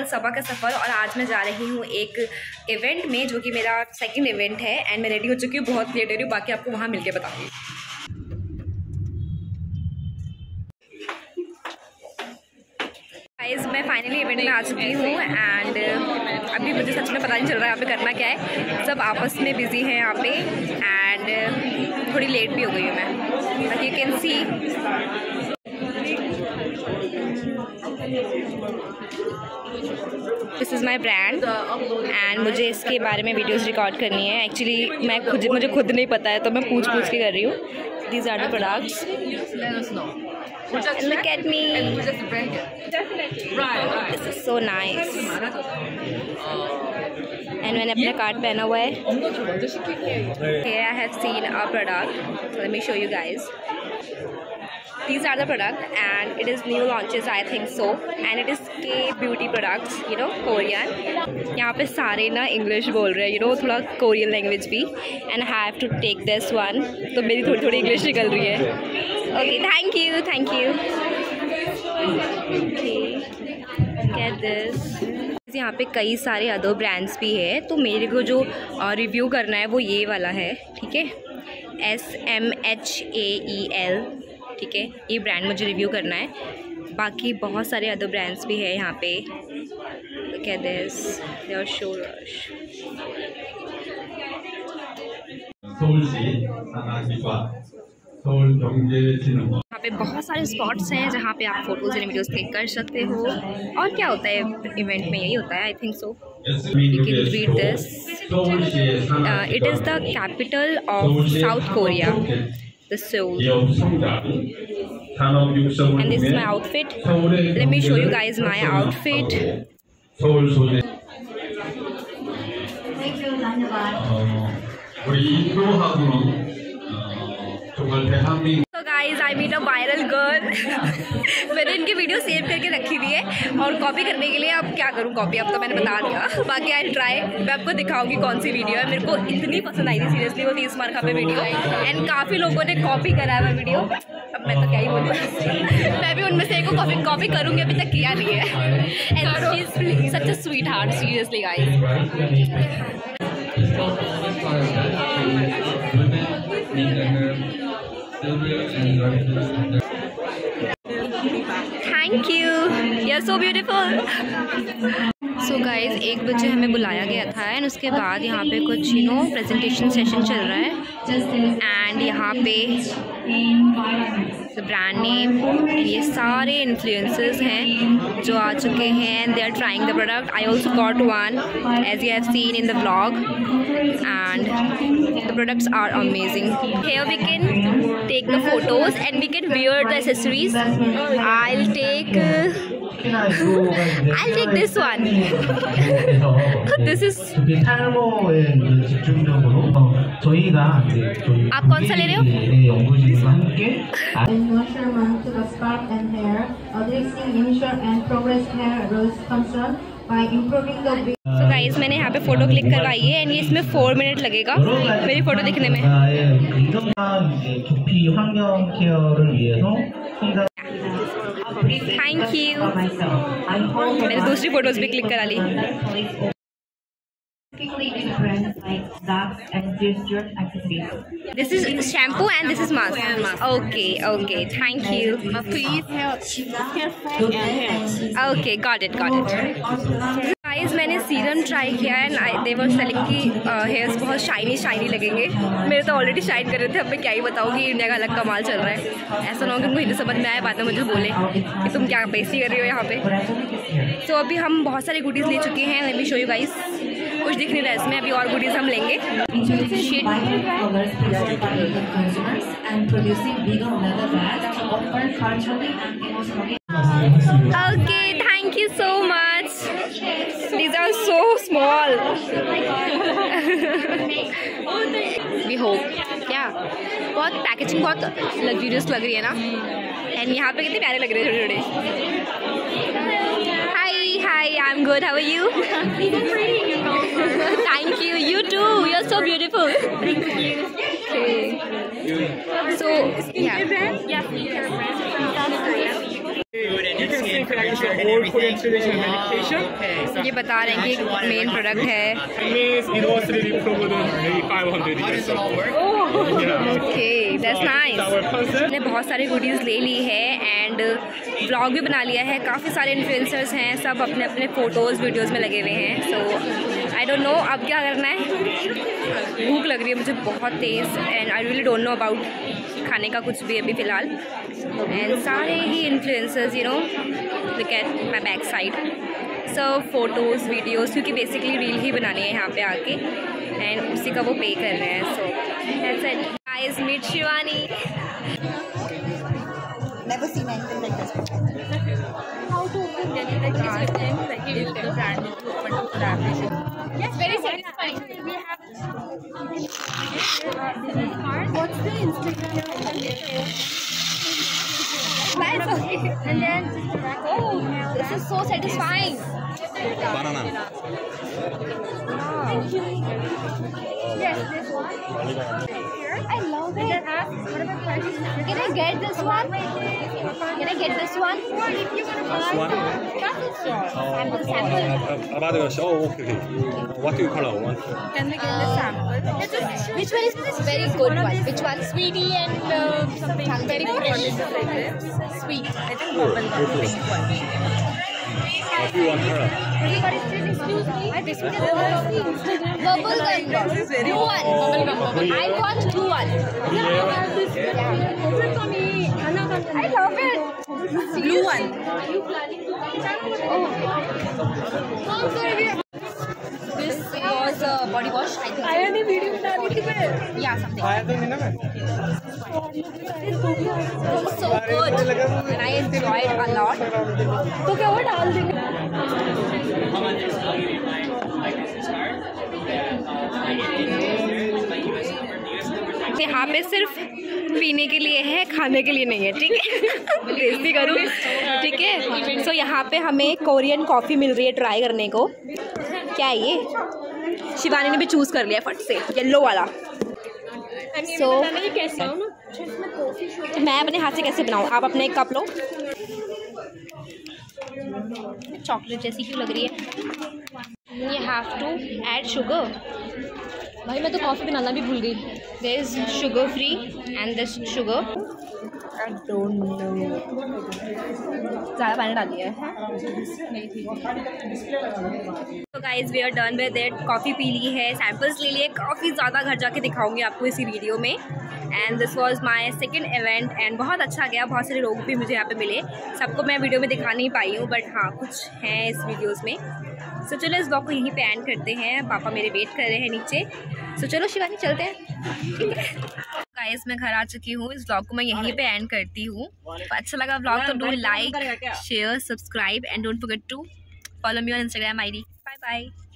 Channel सबा का सफ़र और आज मैं जा रही हूँ एक इवेंट में जो कि मेरा सेकंड इवेंट है एंड मैं रेडी हो चुकी हूँ, बहुत लेट हो रही हूँ, बाकी आपको वहाँ मिलके बताऊँगी। गाइस मैं फाइनली इवेंट में आ चुकी हूँ एंड अभी मुझे सच में पता नहीं चल रहा है यहाँ पे करना क्या है, सब आपस में बिजी हैं यहाँ पे एंड थोड़ी लेट भी हो गई हूँ मैं, बाकी you can see. This is my brand and मुझे इसके बारे में वीडियोज़ रिकॉर्ड करनी है। एक्चुअली मैं मुझे खुद नहीं पता है तो मैं पूछ के कर रही हूँ। These are the products. Look at me, this is so nice. And मैंने अपना कार्ड पहना हुआ है। Here I have seen a product. Let me show you guys. These are the product and it is new launches I think so and it is K-beauty products, you know, Korean. यहाँ पे सारे ना English बोल रहे हैं, you know, थोड़ा Korean language भी and I have to take this one. तो मेरी थोड़ी थोड़ी English निकल रही है. Okay, thank you, thank you. Okay, get this. यहाँ पे कई सारे अदर ब्रांड्स भी है तो मेरे को जो रिव्यू करना है वो ये वाला है, ठीक है, SMHAEL, ठीक है, ये ब्रांड मुझे रिव्यू करना है। बाकी बहुत सारे अदर ब्रांड्स भी है यहाँ पे। Look at this, they are so rush. यहाँ पे बहुत सारे स्पॉट्स हैं जहाँ पे आप फोटोज एंड वीडियोस क्लिक कर सकते हो और क्या होता है इवेंट में, यही होता है I think so. You can read this. It is the capital of South Korea, the Seoul. And this is my outfit. Let me show you guys my outfit. So guys, I meet a viral girl. मैंने इनकी video save करके रखी हुई है और copy करने के लिए अब क्या करूँ, कॉपी अब तो मैंने बता दिया, बाकी आई ट्राई, मैं आपको दिखाऊंगी कौन सी वीडियो है। मेरे को इतनी पसंद आई थी सीरियसली वो 30 मार्का पे वीडियो एंड काफ़ी लोगों ने कॉपी करा है वीडियो। अब मैं तो क्या ही बोलूँ, मैं भी उनमें से एक को कॉपी करूँगी, अभी तक किया नहीं है। And such a sweet heart seriously guys. Thank you, you're so beautiful. So guys, 1 बजे हमें बुलाया गया था एंड उसके बाद यहाँ पे कुछ यू नो प्रेजेंटेशन सेशन चल रहा है एंड यहाँ पे ब्रांड नेम, ये सारे इन्फ्लुएंसर्स हैं जो आ चुके हैं and they are trying the product. I also got one as you have seen in the blog and the products are amazing. Here we can take the photos and we can wear the accessories. I'll take this one. This is. आप कौन सा ले रहे हो? Moisture mask to the scalp and hair, addressing initial and progress hair loss concern by improving the. So guys, मैंने यहाँ पे photo click करवाई है एंड ये इसमें 4 मिनट लगेगा मेरी फोटो दिखने में। Thank you. मैंने दूसरी फोटोज भी क्लिक करा ली। This is shampoo and this is mask. Okay, okay. Thank you. Please help. Okay, got it, got it. Guys, मैंने सीरम ट्राई किया एंड दे वर सेलिंग की हेयर्स बहुत शाइनी लगेंगे। मेरे तो ऑलरेडी शाइन कर रहे थे, अब मैं क्या ही बताऊँ कि इंडिया का अलग कमाल चल रहा है। ऐसा ना हो कि उनको हिंदी समझ में आए, बाद में मुझे बोले कि तुम क्या बेसी कर रही हो यहाँ पे। तो अभी हम बहुत सारे गुडीज़ ले चुके हैं। Let me show you guys, कुछ दिख नहीं रहा है इसमें, अभी और गुडीज़ हम लेंगे। Okay, thank you so much. These are so small. We hope. Yeah. बहुत पैकेजिंग बहुत लग्जरियस लग रही है ना एंड यहाँ पे कितने प्यारे लग रहे हैं छोटे-छोटे। Hi, I'm good. How are you? Thank you. You too. You're so beautiful. Thank you. Okay. So, yeah. Yeah. ये बता रहे हैं कि एक मेन प्रोडक्ट है। बहुत सारी गुडीज ले ली है एंड व्लॉग भी बना लिया है। काफ़ी सारे इन्फ्लुएंसर्स हैं, सब अपने अपने फोटोज़ वीडियोज़ में लगे हुए हैं। सो आई डोंट नो अब क्या करना है। भूख लग रही है मुझे बहुत तेज़ and I really don't know about खाने का कुछ भी अभी फ़िलहाल। एंड सारे ही influencers you know look at my back side. So photos videos क्योंकि बेसिकली रील ही बनानी है यहाँ पे आके एंड उसी का वो पे कर रहे हैं। So that's it guys, meet Shivani. What's the Instagram? And then oh, this is so satisfying. Banana. Thank you. Yes, this one. I love it. Can I get this one? Can I get this one? Or if you want to buy chocolate sauce. Oh, okay. What do you call it? Can we get the sample? Which one is this very good one? Which one? Sweetie and something very good. Sweet. I think one. What do you want, Kara? Bubblegum. Two one. I want two one. I love it. Blue one. Oh. This was a body wash, I think. I had a video with yeah, something. It was so good and I enjoyed a lot. So, what all things? How much is my business card? I get my US number. यहाँ पे सिर्फ पीने के लिए है, खाने के लिए नहीं है, ठीक है। बेइज्जती करूँ, ठीक है। सो यहाँ पे हमें कोरियन कॉफ़ी मिल रही है ट्राई करने को। क्या है ये? शिवानी ने भी चूज़ कर लिया फट से, येलो वाला। सो मैं अपने हाथ से कैसे बनाऊँ? आप अपने एक कप लो। चॉकलेट जैसी क्यों लग रही है? ये हैव टू ऐड शुगर। भाई मैं तो कॉफ़ी बनाना भी भूल गई। There is sugar free and this sugar. ज़्यादा पानी डाल दिया है। तो guys we are done with it. Coffee पी ली है, सैम्पल्स ले लिए। काफ़ी ज़्यादा घर जाके दिखाऊंगी आपको इसी वीडियो में। And this was my second event and बहुत अच्छा गया। बहुत सारे लोग भी मुझे यहाँ पे मिले, सबको मैं वीडियो में दिखा नहीं पाई हूँ बट हाँ कुछ हैं इस वीडियोज़ में। सो चलो इस ब्लॉग को यहीं पे एंड करते हैं। पापा मेरे वेट कर रहे हैं नीचे। सो चलो शिवानी चलते हैं, ठीक है। गाइस मैं घर आ चुकी हूँ। इस व्लॉग को मैं यहीं पे एंड करती हूँ। अच्छा लगा व्लॉग तो do like share subscribe and don't forget to follow me on Instagram ID. Bye bye.